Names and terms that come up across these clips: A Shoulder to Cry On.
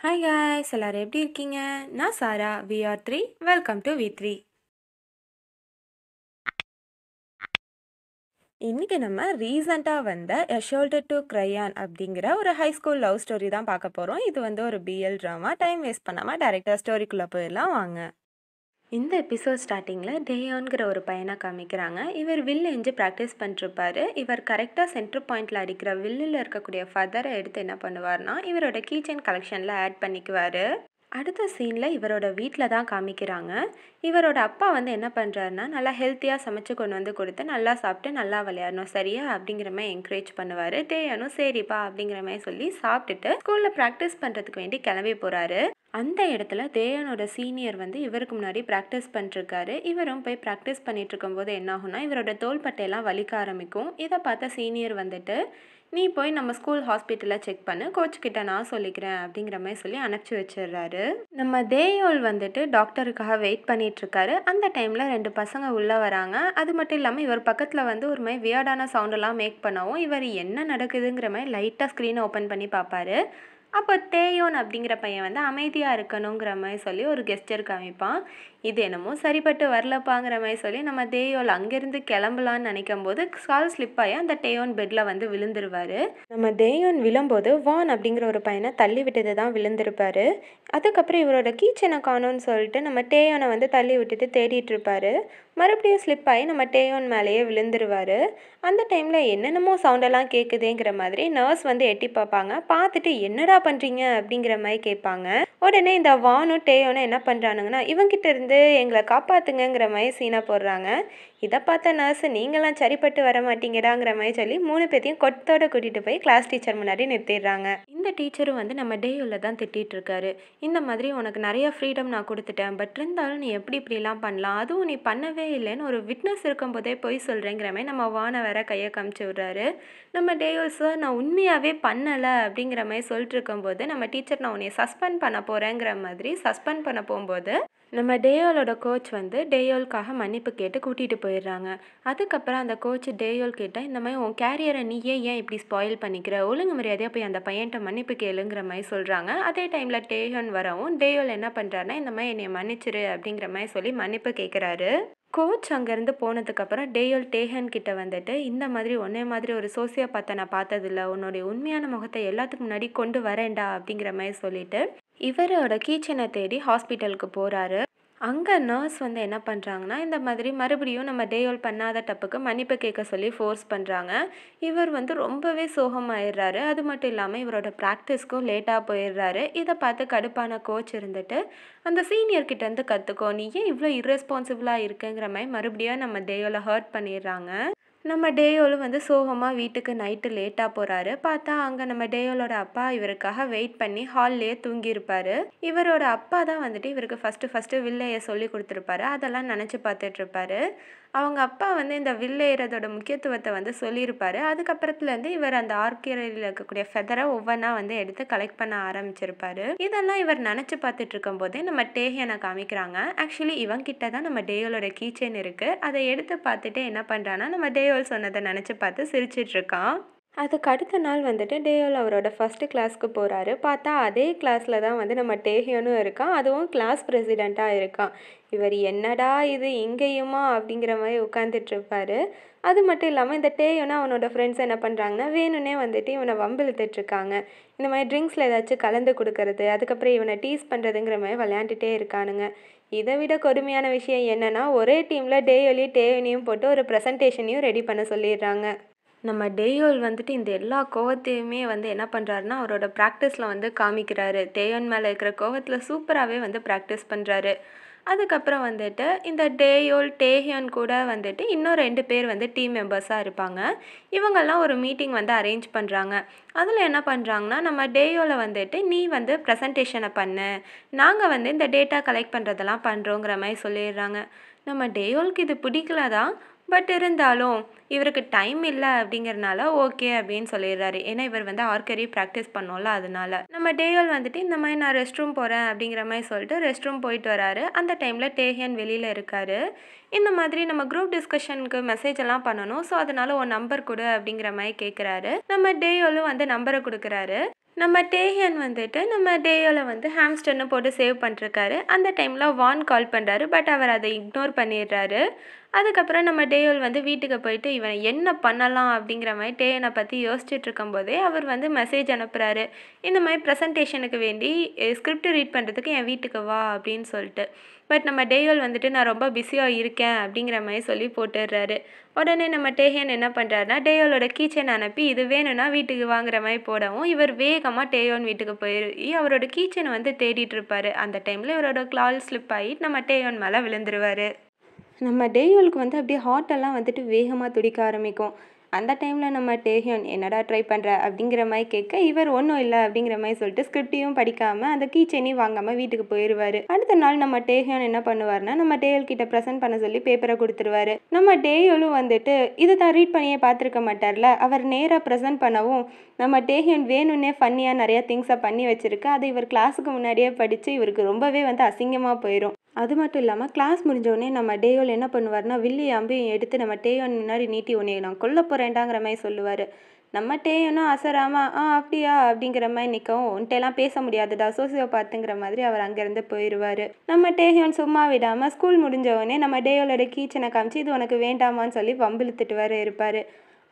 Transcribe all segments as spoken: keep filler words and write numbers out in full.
Hi guys, எல்லாரும் எப்படி இருக்கீங்க? நான் Sara, V R three. Welcome to V three. இன்றைக்கி நம்ம ரீசண்டாக வந்த A Shoulder to Cry On அப்படிங்கிற ஒரு ஹை ஸ்கூல் லவ் ஸ்டோரி தான் பார்க்க போகிறோம். இது வந்து ஒரு பிஎல் ட்ராமா. டைம் வேஸ்ட் பண்ணாமல் டேரெக்டாக ஸ்டோரிக்குள்ளே போயிடலாம் வாங்க. இந்த எபிசோட் ஸ்டார்டிங்கில் தேயான்கிற ஒரு பையனை காமிக்கிறாங்க. இவர் வில்லு எஞ்சி ப்ராக்டிஸ் பண்ணிருப்பார். இவர் கரெக்டாக சென்டர் பாயிண்டில் அடிக்கிற வில்லில் இருக்கக்கூடிய ஃபதரை எடுத்து என்ன பண்ணுவார்னா இவரோட கீச்செயின் கலெக்ஷனில் ஆட் பண்ணிக்குவார். அடுத்த சீனில் இவரோட வீட்டில் தான் காமிக்கிறாங்க. இவரோட அப்பா வந்து என்ன பண்ணுறாருனா நல்லா ஹெல்த்தியாக சமைச்சு கொண்டு வந்து கொடுத்து நல்லா சாப்பிட்டு நல்லா விளையாடணும் சரியா அப்படிங்கிற மாதிரி என்கரேஜ் பண்ணுவார். தேயானும் சரிப்பா அப்படிங்கிற மாதிரி சொல்லி சாப்பிட்டுட்டு ஸ்கூலில் ப்ராக்டிஸ் பண்ணுறதுக்கு வேண்டி கிளம்பி போகிறாரு. அந்த இடத்துல தேயானோட சீனியர் வந்து இவருக்கு முன்னாடி ப்ராக்டிஸ் பண்ணிட்டுருக்காரு. இவரும் போய் ப்ராக்டிஸ் பண்ணிட்டு இருக்கும்போது என்ன ஆகும்னா இவரோட தோள்பட்டையெல்லாம் வலிக்க ஆரம்பிக்கும். இதை பார்த்த சீனியர் வந்துட்டு நீ போய் நம்ம ஸ்கூல் ஹாஸ்பிட்டலில் செக் பண்ணு, கோச்சுக்கிட்ட நான் சொல்லிக்கிறேன் அப்படிங்கிற மாதிரி சொல்லி அனுப்பிச்சி வச்சிடுறாரு. நம்ம தேயோல் வந்துட்டு டாக்டருக்காக வெயிட் பண்ணிகிட்ருக்காரு. அந்த டைமில் ரெண்டு பசங்க உள்ளே வராங்க. அது மட்டும் இல்லாமல் இவர் பக்கத்தில் வந்து ஒரு மாதிரி வியர்டான சவுண்டெல்லாம் மேக் பண்ணவும் இவர் என்ன நடக்குதுங்கிற மாதிரி லைட்டாக ஸ்க்ரீனை ஓப்பன் பண்ணி பார்ப்பாரு. அப்போ தேயோன் அப்படிங்கிற பையன் வந்து அமைதியாக இருக்கணுங்கிற மாதிரி சொல்லி ஒரு கெஸ்டர் காமிப்பான். இது என்னமோ சரிப்பட்டு வரலப்பாங்கிற மாதிரி சொல்லி நம்ம தேயோல் அங்கேருந்து கிளம்பலான்னு நினைக்கும் போது கால் ஸ்லிப்பாகி அந்த தேயோன் பெட்டில் வந்து விழுந்துருவார். நம்ம தேயோன் விழும்போது வான் அப்படிங்கிற ஒரு பையனை தள்ளி விட்டது தான் விழுந்திருப்பாரு. அதுக்கப்புறம் இவரோட கீச்சனை காணும்னு சொல்லிட்டு நம்ம தேயோனை வந்து தள்ளி விட்டுட்டு தேடிட்டு இருப்பாரு. மறுபடியும் ஸ்லிப் ஆகி நம்ம தேயோன் மேலேயே விழுந்துருவார். அந்த டைமில் என்னென்னமோ சவுண்டெல்லாம் கேட்குதுங்கிற மாதிரி நர்ஸ் வந்து எட்டி பார்ப்பாங்க. பார்த்துட்டு என்னடா பண்ணுறீங்க அப்படிங்கிற மாதிரி கேட்பாங்க. உடனே இந்த வானும் தேயோனும் என்ன பண்ணுறானுங்கன்னா இவங்கிட்ட இருந்து எங்களை காப்பாற்றுங்கிற மாதிரி சீனா போடுறாங்க. இதை பார்த்த நர்ஸ் நீங்களாம் சரிப்பட்டு வர மாட்டீங்கடாங்கிற மாதிரி சொல்லி மூணு பேர்த்தையும் கொட்டோட கூட்டிகிட்டு போய் கிளாஸ் டீச்சர் முன்னாடி நிறுத்திடுறாங்க. இந்த டீச்சரும் வந்து நம்ம டேயோவில் தான் திட்டிகிட்டு இருக்காரு. இந்த மாதிரி உனக்கு நிறைய ஃப்ரீடம் நான் கொடுத்துட்டேன், பட் இருந்தாலும் நீ எப்படி இப்படிலாம் பண்ணலாம், அதுவும் நீ பண்ணவே இல்லைன்னு ஒரு விட்னஸ் இருக்கும்போதே போய் சொல்கிறேங்கிற மாதிரி நம்ம வானை வேற கையை காமிச்சு விடுறாரு. நம்ம டேயோல் சார் நான் உண்மையாகவே பண்ணலை அப்படிங்கிற மாதிரி சொல்லிட்டு இருக்கும்போது நம்ம டீச்சர் நான் உன்னை சஸ்பெண்ட் பண்ண போகிறேங்கிற மாதிரி சஸ்பெண்ட் பண்ண போகும்போது நம்ம டேயோலோட கோச் வந்து டேயோலுக்காக மன்னிப்பு கேட்டு கூட்டிகிட்டு போயிடுறாங்க. அதுக்கப்புறம் அந்த கோச் டேயோல் கேட்டால் இந்த மாதிரி உன் கேரியரை நீயே ஏன் இப்படி ஸ்பாயில் பண்ணிக்கிற, ஒழுங்கு மரியாதையாக போய் அந்த பையன்கிட்ட மன்னிப்பு கேளுங்கிற மாதிரி சொல்கிறாங்க. அதே டைமில் டேயோன் வரவும் டேயோல் என்ன பண்ணுறாருனா இந்த மாதிரி என்னை மன்னிச்சிரு அப்படிங்கிற மாதிரி சொல்லி மன்னிப்பு கேட்குறாரு. கோச் அங்கேருந்து போனதுக்கப்புறம் டேயோல் டேஹன் கிட்ட வந்துட்டு இந்த மாதிரி ஒன்னே மாதிரி ஒரு சோசியா பார்த்த நான் பார்த்ததில்ல, உன்னுடைய உண்மையான முகத்தை எல்லாத்துக்கு முன்னாடி கொண்டு வரேன்டா அப்படிங்கிற மாதிரி சொல்லிட்டு இவரோட கீச்சனை தேடி ஹாஸ்பிட்டலுக்கு போகிறாரு. அங்கே நர்ஸ் வந்து என்ன பண்ணுறாங்கன்னா இந்த மாதிரி மறுபடியும் நம்ம டேயோல் பண்ணாத தப்புக்கு மன்னிப்பு கேட்க சொல்லி ஃபோர்ஸ் பண்ணுறாங்க. இவர் வந்து ரொம்பவே சோகமாயிடுறாரு. அது மட்டும் இல்லாமல் இவரோட ப்ராக்டிஸ்க்கும் லேட்டாக போயிடுறாரு. இதை பார்த்து கடுப்பான கோச் இருந்துட்டு அந்த சீனியர்கிட்டேருந்து கற்றுக்கோ, நீ ஏன் இவ்வளோ இர்ரெஸ்பான்சிபிளாக இருக்குங்கிற மாதிரி மறுபடியும் நம்ம டேயோலை ஹர்ட் பண்ணிடுறாங்க. நம்ம டேயோலும் வந்து சோகமாக வீட்டுக்கு நைட்டு லேட்டாக போகிறாரு. பார்த்தா அங்கே நம்ம டேயோலோட அப்பா இவருக்காக வெயிட் பண்ணி ஹால்லேயே தூங்கியிருப்பாரு. இவரோட அப்பா தான் வந்துட்டு இவருக்கு ஃபஸ்ட்டு ஃபஸ்ட்டு வில்லையை சொல்லி கொடுத்துருப்பாரு. அதெல்லாம் நினச்சி பார்த்துட்ருப்பாரு. அவங்க அப்பா வந்து இந்த வில்லையறதோட முக்கியத்துவத்தை வந்து சொல்லியிருப்பாரு. அதுக்கப்புறத்துலேருந்து இவர் அந்த ஆர்கியரியில் இருக்கக்கூடிய ஃபெதரை ஒவ்வொன்றா வந்து எடுத்து கலெக்ட் பண்ண ஆரம்பிச்சிருப்பாரு. இதெல்லாம் இவர் நினச்சி பார்த்துட்டு இருக்கும் போதே நம்ம டேஹியனை காமிக்கிறாங்க. ஆக்சுவலி இவங்கிட்ட தான் நம்ம டேயோலோட கீச்செயின் இருக்குது. அதை எடுத்து பார்த்துட்டு என்ன பண்ணுறான்னா நம்ம டேயோ சொன்னதை நினச்சி பார்த்து சிரிச்சிட்டு இருக்கான். அதுக்கு அடுத்த நாள் வந்துட்டு டேயோல் அவரோட ஃபஸ்ட்டு கிளாஸ்க்கு போகிறாரு. பார்த்தா அதே கிளாஸில் தான் வந்து நம்ம டேஹியனும் இருக்கான். அதுவும் கிளாஸ் ப்ரெசிடெண்ட்டாக இருக்கான். இவர் என்னடா இது இங்கேயுமா அப்படிங்கிற மாதிரி உட்காந்துட்ருப்பாரு. அது மட்டும் இல்லாமல் இந்த டேயோனா அவனோட ஃப்ரெண்ட்ஸ் என்ன பண்ணுறாங்கன்னா வேணுன்னே வந்துட்டு இவனை வம்பிழுத்துட்ருக்காங்க. இந்த மாதிரி ட்ரிங்க்ஸில் ஏதாச்சும் கலந்து கொடுக்கறது, அதுக்கப்புறம் இவனை டீஸ் பண்ணுறதுங்கிற மாதிரி விளையாண்டுட்டே இருக்கானுங்க. இதை விட கொடுமையான விஷயம் என்னென்னா ஒரே டீமில் டேயோலையும் டேயோனையும் போட்டு ஒரு ப்ரெசன்டேஷனையும் ரெடி பண்ண சொல்லிடுறாங்க. நம்ம டேயோல் வந்துட்டு இந்த எல்லா கோவத்தையுமே வந்து என்ன பண்ணுறாருன்னா அவரோட ப்ராக்டிஸில் வந்து காமிக்கிறாரு. தேயோன் மேலே இருக்கிற கோவத்தில் சூப்பராகவே வந்து ப்ராக்டிஸ் பண்ணுறாரு. அதுக்கப்புறம் வந்துட்டு இந்த டேயோல் டேஹியன் கூட வந்துட்டு இன்னும் ரெண்டு பேர் வந்து டீம் மெம்பர்ஸாக இருப்பாங்க. இவங்கெல்லாம் ஒரு மீட்டிங் வந்து அரேஞ்ச் பண்ணுறாங்க. அதில் என்ன பண்ணுறாங்கன்னா நம்ம டேயோவில் வந்துட்டு நீ வந்து ப்ரெசன்டேஷனை பண்ணு, நாங்கள் வந்து இந்த டேட்டா கலெக்ட் பண்ணுறதெல்லாம் பண்ணுறோங்கிற மாதிரி சொல்லிடுறாங்க. நம்ம டேயோலுக்கு இது பிடிக்கலதான், பட் இருந்தாலும் இவருக்கு டைம் இல்லை அப்படிங்கிறனால ஓகே அப்படின்னு சொல்லிடுறாரு. ஏன்னா இவர் வந்து ஆர்கரி ப்ராக்டிஸ் பண்ணோம்ல, அதனால நம்ம டேயோல் வந்துட்டு இந்த மாதிரி நான் ரெஸ்ட் ரூம் போகிறேன் அப்படிங்கிற மாதிரி சொல்லிட்டு ரெஸ்ட் ரூம் போயிட்டு வராரு. அந்த டைமில் டேஹியன் வெளியில் இருக்காரு. இந்த மாதிரி நம்ம குரூப் டிஸ்கஷனுக்கு மெசேஜ் எல்லாம் பண்ணணும், ஸோ அதனால ஒரு நம்பர் கொடு அப்படிங்கிற மாதிரி கேட்குறாரு. நம்ம டேயோலும் வந்து நம்பரை கொடுக்குறாரு. நம்ம டேஹியன் வந்துட்டு நம்ம டேயோவில் வந்து ஹாம்ஸ்டர்னு போட்டு சேவ் பண்ணிருக்காரு. அந்த டைமில் வான் கால் பண்ணுறாரு, பட் அவர் அதை இக்னோர் பண்ணிடுறாரு. அதுக்கப்புறம் நம்ம டேயோல் வந்து வீட்டுக்கு போயிட்டு இவன் என்ன பண்ணலாம் அப்படிங்கிற மாதிரி டேயனை பற்றி யோசிச்சுட்டு இருக்கும்போதே அவர் வந்து மெசேஜ் அனுப்புகிறாரு, இந்த மாதிரி ப்ரெசன்டேஷனுக்கு வேண்டி ஸ்கிரிப்ட் ரீட் பண்ணுறதுக்கு என் வீட்டுக்கு வா அப்படின்னு சொல்லிட்டு. பட் நம்ம டேயோல் வந்துட்டு நான் ரொம்ப பிஸியாக இருக்கேன் அப்படிங்கிற மாதிரி சொல்லி போட்டுடுறாரு. உடனே நம்ம டேஹியன் என்ன பண்ணுறாருனா டேயோலோட கீச்செயின் அனுப்பி இது வேணும்னா வீட்டுக்கு வாங்குற மாதிரி போடவும் இவர் வேகமாக டேயோன் வீட்டுக்கு போய் அவரோட கீச்செயினை வந்து தேடிட்டு இருப்பார். அந்த டைமில் இவரோட கால் ஸ்லிப் ஆகி நம்ம டேயோன் மேலே விழுந்துருவார். நம்ம டேயோலுக்கு வந்து அப்படியே ஹார்ட்டெல்லாம் வந்துட்டு வேகமாக துடிக்க ஆரம்பிக்கும். அந்த டைமில் நம்ம டேஹியன் என்னடா ட்ரை பண்ணுற அப்படிங்கிற மாதிரி கேட்க இவர் ஒன்றும் இல்லை அப்படிங்கிற மாதிரி சொல்லிட்டு ஸ்கிரிப்டையும் படிக்காமல் அந்த கீச்செயினையும் வாங்காமல் வீட்டுக்கு போயிடுவார். அடுத்த நாள் நம்ம டேஹியன் என்ன பண்ணுவார்னா நம்ம டேயோல் கிட்ட ப்ரெசென்ட் பண்ண சொல்லி பேப்பரை கொடுத்துருவாரு. நம்ம டேயோலும் வந்துட்டு இதை தான் ரீட் பண்ணியே பார்த்துருக்க மாட்டார்ல, அவர் நேராக ப்ரெசென்ட் பண்ணவும் நம்ம டேஹியன் வேணும்னே ஃபன்னியாக நிறையா திங்ஸை பண்ணி வச்சுருக்கு. அதை இவர் கிளாஸுக்கு முன்னாடியே படித்து இவருக்கு ரொம்பவே வந்து அசிங்கமாக போயிடும். அது மட்டும் இல்லாமல் கிளாஸ் முடிஞ்சோடனே நம்ம டேயோல் என்ன பண்ணுவார்னா வில்லி அம்பையும் எடுத்து நம்ம டேயோன் முன்னாடி நீட்டி உன்னையை நான் கொல்ல போகிறேன்டாங்கிற மாதிரி சொல்லுவார். நம்ம டேயோனும் அசராமா ஆ அப்படியா அப்படிங்கிற மாதிரி நிற்கவும் உன்ட்டெல்லாம் பேச முடியாதுடா சோசியோ பார்த்துங்கிற மாதிரி அவர் அங்கேருந்து போயிடுவார். நம்ம டேயோன் சும்மா விடாமல் ஸ்கூல் முடிஞ்சவொடனே நம்ம டேயோலோட கீச்சனை காமிச்சு இது உனக்கு வேண்டாமான்னு சொல்லி வம்பிழுத்துட்டு வர இருப்பார்.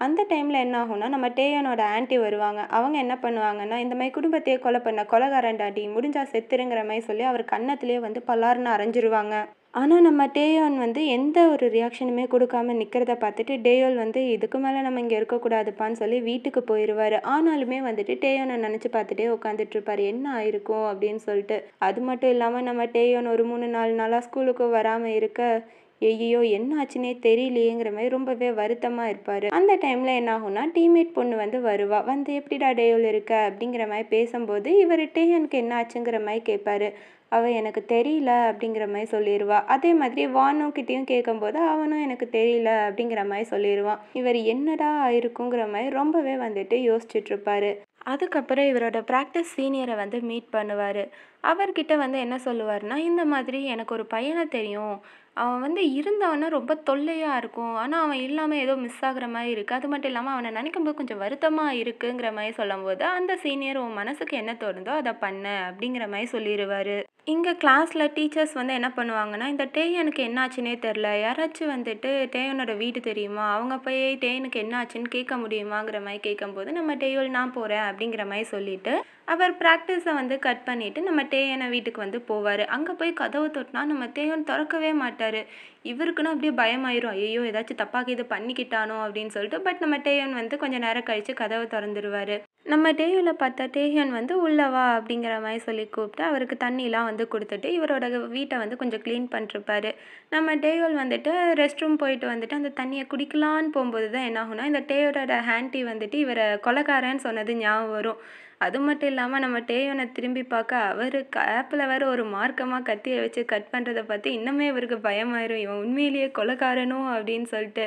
அந்த டைமில் என்ன ஆகும்னா நம்ம டேயோனோட ஆண்டி வருவாங்க. அவங்க என்ன பண்ணுவாங்கன்னா இந்த மாதிரி குடும்பத்தையே கொலை பண்ண கொலகாரண்டாண்டி முடிஞ்சா செத்துருங்கிற மாதிரி சொல்லி அவர் கன்னத்திலே வந்து பலார்னு அரைஞ்சிருவாங்க. ஆனால் நம்ம டேயோன் வந்து எந்த ஒரு ரியாக்ஷனுமே கொடுக்காமல் நிற்கிறத பார்த்துட்டு டேயோல் வந்து இதுக்கு மேலே நம்ம இங்கே இருக்கக்கூடாதுப்பான்னு சொல்லி வீட்டுக்கு போயிடுவார். ஆனாலுமே வந்துட்டு டேயோனை நினச்சி பார்த்துட்டே உட்காந்துட்ருப்பார் என்ன ஆயிருக்கும் அப்படின்னு சொல்லிட்டு. அது மட்டும் இல்லாமல் நம்ம டேயோன் ஒரு மூணு நாலு நாளாக ஸ்கூலுக்கு வராமல் இருக்க ஐயோ என்ன ஆச்சுன்னே தெரியலையேங்கிற மாதிரி ரொம்பவே வருத்தமாக இருப்பார். அந்த டைமில் என்ன ஆகும்னா டீம்மேட் பொண்ணு வந்து வருவா. வந்து எப்படிடா டேயோல் இருக்க அப்படிங்கிற மாதிரி பேசும்போது இவர் டேஹியனுக்கு என்ன ஆச்சுங்கிற மாதிரி கேட்பாரு. அவள் எனக்கு தெரியல அப்படிங்கிற மாதிரி சொல்லிடுவா. அதே மாதிரி வானோக்கிட்டையும் கேட்கும்போது அவனும் எனக்கு தெரியல அப்படிங்கிற மாதிரி சொல்லிடுவான். இவர் என்னடா ஆயிருக்குங்கிற மாதிரி ரொம்பவே வந்துட்டு யோசிச்சுட்ருப்பாரு. அதுக்கப்புறம் இவரோட ப்ராக்டிஸ் சீனியரை வந்து மீட் பண்ணுவார். அவர்கிட்ட வந்து என்ன சொல்லுவார்னா இந்த மாதிரி எனக்கு ஒரு பையனை தெரியும், அவன் வந்து இருந்தவனா ரொம்ப தொல்லையாக இருக்கும், ஆனால் அவன் இல்லாமல் ஏதோ மிஸ் ஆகிற மாதிரி இருக்குது, அது மட்டும் இல்லாமல் அவனை நினைக்கும்போது கொஞ்சம் வருத்தமாக இருக்குங்கிற மாதிரி சொல்லும் போது அந்த சீனியர் உன் மனசுக்கு என்ன தோணுதோ அதை பண்ணு அப்படிங்கிற மாதிரி சொல்லிடுவார். இங்கே கிளாஸில் டீச்சர்ஸ் வந்து என்ன பண்ணுவாங்கன்னா இந்த டேயனுக்கு என்ன ஆச்சுன்னே தெரில, யாராச்சும் வந்துட்டு டேயனோட வீடு தெரியுமா, அவங்க போய் டேயனுக்கு என்ன ஆச்சுன்னு கேட்க முடியுமாங்கிற மாதிரி கேட்கும்போது நம்ம டேயோல் நான் போகிறேன் அப்படிங்கிற மாதிரி சொல்லிவிட்டு அவர் ப்ராக்டிஸை வந்து கட் பண்ணிவிட்டு நம்ம டேயனை வீட்டுக்கு வந்து போவார். அங்கே போய் கதவு தொட்டினா நம்ம டேயோன் திறக்கவே மாட்டார். இவருக்குன்னு அப்படியே பயமாயிரும், ஐயோ ஏதாச்சும் தப்பாக இது பண்ணிக்கிட்டானோ அப்படின்னு சொல்லிட்டு. பட் நம்ம டேயோன் வந்து கொஞ்சம் நேரம் கழித்து கதவை திறந்துடுவார். நம்ம டேயோலை பார்த்தா டேஹியன் வந்து உள்ளவா அப்படிங்கிற மாதிரி சொல்லி கூப்பிட்டு அவருக்கு தண்ணிலாம் வந்து கொடுத்துட்டு இவரோட வீட்டை வந்து கொஞ்சம் க்ளீன் பண்ணிருப்பாரு. நம்ம டேயோல் வந்துட்டு ரெஸ்ட் ரூம் போயிட்டு வந்துட்டு அந்த தண்ணியை குடிக்கலான்னு போகும்போது தான் என்ன ஆகும்னா இந்த டேயோட ஹாண்டி வந்துட்டு இவரை கொலைக்காரன்னு சொன்னது ஞாபகம் வரும். அது மட்டும் இல்லாமல் நம்ம டேயோனை திரும்பி பார்க்க அவர் ஆப்பில் வேறு ஒரு மார்க்கமாக கத்தியை வச்சு கட் பண்ணுறதை பார்த்து இன்னுமே இவருக்கு பயமாயிரும், இவன் உண்மையிலேயே கொலைக்காரனோ அப்படின்னு சொல்லிட்டு.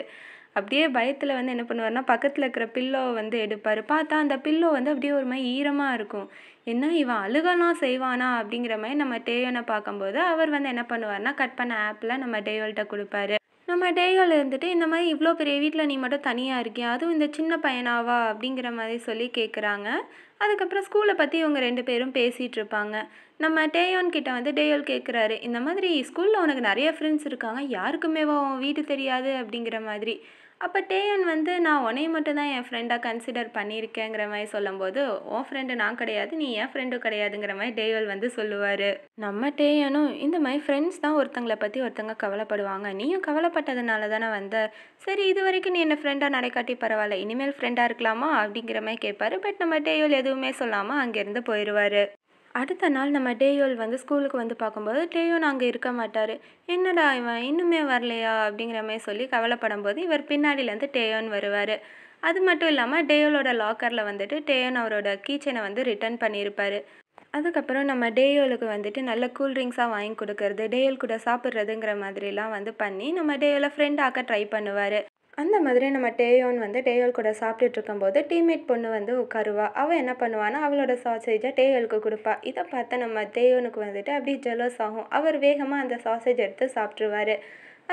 அப்படியே பயத்தில் வந்து என்ன பண்ணுவார்னா பக்கத்தில் இருக்கிற பில்லோவை வந்து எடுப்பார். பார்த்தா அந்த பில்லோ வந்து அப்படியே ஒரு மாதிரி ஈரமாக இருக்கும். என்ன இவன் அழுகலாம் செய்வானா அப்படிங்கிற மாதிரி நம்ம டேயோனை பார்க்கும்போது அவர் வந்து என்ன பண்ணுவார்னா கட் பண்ண ஆப்பில் நம்ம டேயோல்கிட்ட கொடுப்பாரு. நம்ம டேயோல் இருந்துட்டு இந்த மாதிரி இவ்வளோ பெரிய வீட்டில் நீ மட்டும் தனியாக இருக்கியா, அதுவும் இந்த சின்ன பையனாவா அப்படிங்கிற மாதிரி சொல்லி கேட்குறாங்க. அதுக்கப்புறம் ஸ்கூலை பற்றி இவங்க ரெண்டு பேரும் பேசிகிட்டு இருப்பாங்க. நம்ம டேயோன் கிட்ட வந்து டேயோல் கேட்குறாரு, இந்த மாதிரி ஸ்கூலில் உனக்கு நிறைய ஃப்ரெண்ட்ஸ் இருக்காங்க, யாருக்குமேவா உன் வீடு தெரியாது அப்படிங்கிற மாதிரி. அப்போ டேயோன் வந்து நான் உனையை மட்டும்தான் என் ஃப்ரெண்டாக கன்சிடர் பண்ணியிருக்கேங்கிற மாதிரி சொல்லும்போது உன் ஃப்ரெண்டு நான் கிடையாது, நீ என் ஃப்ரெண்டும் கிடையாதுங்கிற மாதிரி டேயோல் வந்து சொல்லுவார். நம்ம டேயோனும் இந்த மாதிரி ஃப்ரெண்ட்ஸ் தான் ஒருத்தங்களை பற்றி ஒருத்தங்க கவலைப்படுவாங்க, நீயும் கவலைப்பட்டதுனால தானே வந்த, சரி இது வரைக்கும் நீ என்னை ஃப்ரெண்டாக நடைக்காட்டி பரவாயில்ல, இனிமேல் ஃப்ரெண்டாக இருக்கலாமா அப்படிங்கிற மாதிரி கேட்பார். பட் நம்ம டேயோல் எதுவுமே சொல்லாமல் அங்கேருந்து போயிடுவார். அடுத்த நாள் நம்ம டேயோல் வந்து ஸ்கூலுக்கு வந்து பார்க்கும்போது டேயோன் அங்கே இருக்க மாட்டார். என்னடா இவன் இன்னுமே வரலையா அப்படிங்கிற மாதிரி சொல்லி கவலைப்படும் போது இவர் பின்னாடியிலேருந்து டேயோன் வருவார். அது மட்டும் இல்லாமல் டேயோலோட லாக்கரில் வந்துட்டு டேயோன் அவரோட கீச்சனை வந்து ரிட்டர்ன் பண்ணியிருப்பார். அதுக்கப்புறம் நம்ம டேயோலுக்கு வந்துட்டு நல்ல கூல்ட்ரிங்க்ஸாக வாங்கி கொடுக்கறது, டேயோல் கூட சாப்பிட்றதுங்கிற மாதிரிலாம் வந்து பண்ணி நம்ம டேயோலை ஃப்ரெண்ட் ஆக்க ட்ரை பண்ணுவார். அந்த மாதிரி நம்ம டேயோன் வந்து டேயோல் கூட சாப்பிட்டுட்டு இருக்கும்போது டீம்மேட் பொண்ணு வந்து உட்காருவா. அவள் என்ன பண்ணுவான்னா அவளோட சாசேஜை டேயோலுக்கு கொடுப்பா. இதை பார்த்து நம்ம டேயோனுக்கு வந்துட்டு அப்படியே ஜெலஸ் ஆகும். அவர் வேகமாக அந்த சாசேஜ் எடுத்து சாப்பிட்ருவார்.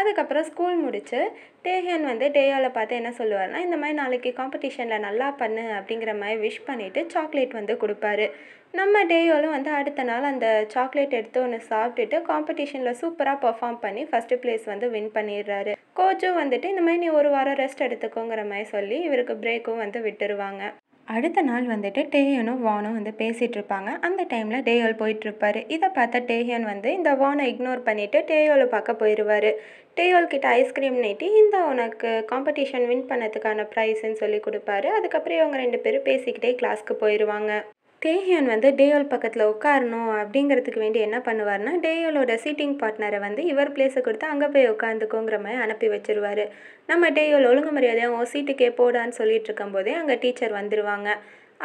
அதுக்கப்புறம் ஸ்கூல் முடிச்சு டேஹியன் வந்து டேயாவில் பார்த்து என்ன சொல்லுவார்னா, இந்த மாதிரி நாளைக்கு காம்படிஷனில் நல்லா பண்ணு அப்படிங்கிற மாதிரி விஷ் பண்ணிவிட்டு சாக்லேட் வந்து கொடுப்பாரு. நம்ம டேயாலும் வந்து அடுத்த நாள் அந்த சாக்லேட் எடுத்து ஒன்று சாப்பிட்டுட்டு காம்படிஷனில் சூப்பராக பர்ஃபார்ம் பண்ணி ஃபஸ்ட்டு ப்ளேஸ் வந்து வின் பண்ணிடுறாரு. கோச்சும் வந்துட்டு இந்த மாதிரி நீ ஒரு வாரம் ரெஸ்ட் எடுத்துக்கோங்கிற மாதிரி சொல்லி இவருக்கு பிரேக்கும் வந்து விட்டுருவாங்க. அடுத்த நாள் வந்துட்டு டேஹியனும் வானும் வந்து பேசிகிட்டு இருப்பாங்க. அந்த டைமில் டேயால் போயிட்டுருப்பாரு. இதை பார்த்தா டேஹியன் வந்து இந்த வானை இக்னோர் பண்ணிவிட்டு டேயாலை பார்க்க போயிடுவார். டேயால் கிட்ட ஐஸ்கிரீம் நீட்டி இந்த உனக்கு காம்படிஷன் வின் பண்ணதுக்கான ப்ரைஸ்ன்னு சொல்லி கொடுப்பாரு. அதுக்கப்புறம் இவங்க ரெண்டு பேரும் பேசிக்கிட்டே கிளாஸ்க்கு போயிடுவாங்க. டேஹியன் வந்து டேயால் பக்கத்தில் உட்காரணும் அப்படிங்கிறதுக்கு வேண்டி என்ன பண்ணுவார்னா, டேயாலோட சீட்டிங் பார்ட்னரை வந்து இவர் பிளேஸை கொடுத்து அங்கே போய் உட்காந்துக்கோங்கிற மாதிரி அனுப்பி வச்சிருவார். நம்ம டேயால் ஒழுங்கு மரியாதையாக உன் சீட்டுக்கே போடான்னு சொல்லிட்டு இருக்கும்போதே அங்கே டீச்சர் வந்துடுவாங்க.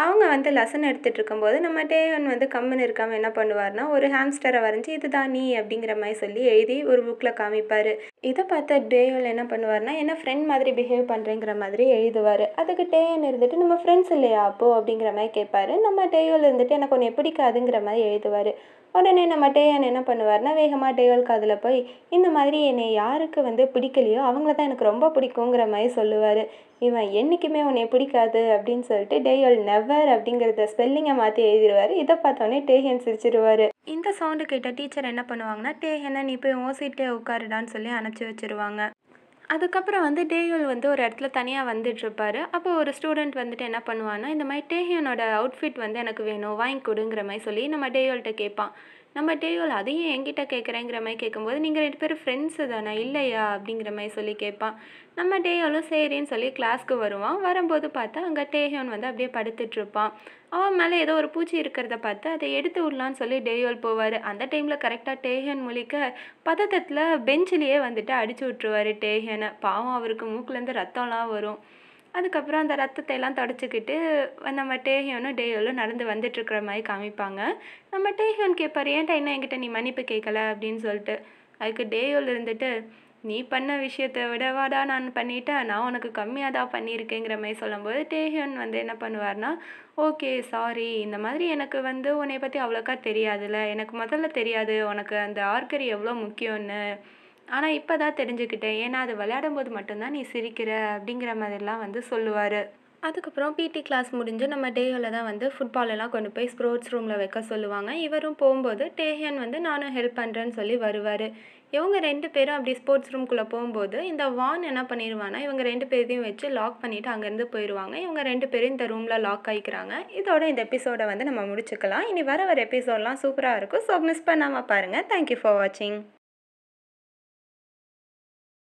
அவங்க வந்து லெசன் எடுத்துகிட்டு இருக்கும்போது நம்ம டேயால் வந்து கம்முன்னு இருக்காமல் என்ன பண்ணுவார்னா, ஒரு ஹாம்ஸ்டரை வரைஞ்சி இதுதான் நீ அப்படிங்கிற மாதிரி சொல்லி எழுதி ஒரு புக்கில் காமிப்பார். இதை பார்த்த டேயால் என்ன பண்ணுவார்னா, என்ன ஃப்ரெண்ட் மாதிரி பிஹேவ் பண்ணுறேங்கிற மாதிரி எழுதுவார். அதுக்கு டேயால் இருந்துட்டு நம்ம ஃப்ரெண்ட்ஸ் இல்லையா அப்போ அப்படிங்கிற மாதிரி கேட்பாரு. நம்ம டேயால் இருந்துட்டு எனக்கு ஒன்று பிடிக்காதுங்கிற மாதிரி எழுதுவார். உடனே நம்ம டேயால் என்ன பண்ணுவார்னா, வேகமாக டேயால் காதில் போய் இந்த மாதிரி என்னை யாருக்கு வந்து பிடிக்கலையோ அவங்கள தான் எனக்கு ரொம்ப பிடிக்குங்கிற மாதிரி சொல்லுவார். இவன் என்றைக்குமே உன்னை பிடிக்காது அப்படின்னு சொல்லிட்டு டேயால் நெவர் அப்படிங்கிறத ஸ்பெல்லிங்கை மாற்றி எழுதிடுவார். இதை பார்த்தோன்னே டேஹியன் சிரிச்சிருவார். இந்த சவுண்டு கேட்ட டீச்சர் என்ன பண்ணுவாங்கன்னா, டேஹியனை நீ போய் உன் சீட்லேயே உட்காருடான்னு சொல்லி அனுப்பிச்சி வச்சுருவாங்க. அதுக்கப்புறம் வந்து டேயால் வந்து ஒரு இடத்துல தனியாக வந்துட்டுருப்பாரு. அப்போ ஒரு ஸ்டூடெண்ட் வந்துட்டு என்ன பண்ணுவான்னா, இந்த மாதிரி டேஹியனோட அவுட்ஃபிட் வந்து எனக்கு வேணும் வாங்கி கொடுங்கிற மாதிரி சொல்லி நம்ம டேயால்கிட்ட கேட்பான். நம்ம டேயால் அதையும் என்கிட்ட கேட்குறேங்கிற மாதிரி கேட்கும்போது, நீங்கள் ரெண்டு பேரும் ஃப்ரெண்ட்ஸு தானே இல்லையா அப்படிங்கிற மாதிரி சொல்லி கேட்பான். நம்ம டேயாலும் சரின்னு சொல்லி கிளாஸ்க்கு வருவான். வரும்போது பார்த்தா அங்கே டேஹியன் வந்து அப்படியே படுத்துட்ருப்பான். அவன் மேலே ஏதோ ஒரு பூச்சி இருக்கிறத பார்த்து அதை எடுத்து விடலான்னு சொல்லி டேயால் போவார். அந்த டைமில் கரெக்டாக டேஹியன் முழிக்க பதட்டத்தில் பெஞ்சிலேயே வந்துட்டு அடிச்சு விட்ருவார் டேஹியனை. பாவம் அவருக்கு மூக்கிலேருந்து ரத்தம்லாம் வரும். அதுக்கப்புறம் அந்த ரத்தத்தை எல்லாம் தொடச்சிக்கிட்டு நம்ம டேஹியனும் டேயாலும் நடந்து வந்துட்டுருக்கிற மாதிரி காமிப்பாங்க. நம்ம டேஹியன் கேட்பார், ஏன்டா இன்னும் என்கிட்ட நீ மன்னிப்பு கேட்கலை அப்படின்னு சொல்லிட்டு. அதுக்கு டேயால் இருந்துட்டு, நீ பண்ண விஷயத்தை விடவாடா நான் பண்ணிட்டேன், நான் உனக்கு கம்மியாக தான் பண்ணியிருக்கேங்கிற மாதிரி சொல்லும்போது டேஹியன் வந்து என்ன பண்ணுவார்னா, ஓகே சாரி, இந்த மாதிரி எனக்கு வந்து உன்னை பற்றி அவ்வளோக்கா தெரியாதுல்ல, எனக்கு முதல்ல தெரியாது உனக்கு அந்த ஆர்கரி எவ்வளோ முக்கியம்னு, ஆனால் இப்போ தான் தெரிஞ்சுக்கிட்டேன், ஏன்னா அது விளையாடும் போது மட்டும்தான் நீ சிரிக்கிற அப்படிங்கிற மாதிரிலாம் வந்து சொல்லுவார். அதுக்கப்புறம் பிடி கிளாஸ் முடிஞ்சு நம்ம டேயாலை தான் வந்து ஃபுட்பாலெல்லாம் கொண்டு போய் ஸ்போர்ட்ஸ் ரூமில் வைக்க சொல்லுவாங்க. இவரும் போகும்போது டேஹியன் வந்து நானும் ஹெல்ப் பண்ணுறேன்னு சொல்லி வருவார். இவங்க ரெண்டு பேரும் அப்படி ஸ்போர்ட்ஸ் ரூம்குள்ளே போகும்போது இந்த வான் என்ன பண்ணிடுவான்னா, இவங்க ரெண்டு பேரையும் வச்சு லாக் பண்ணிவிட்டு அங்கேருந்து போயிடுவாங்க. இவங்க ரெண்டு பேரும் இந்த ரூமில் லாக் ஆகிக்கிறாங்க. இதோட இந்த எபிசோடை வந்து நம்ம முடிச்சுக்கலாம். இனி வர வர எபிசோடெலாம் சூப்பராக இருக்கும். ஸோ மிஸ் பண்ணாமல் பாருங்கள். தேங்க்யூ ஃபார் வாட்சிங்.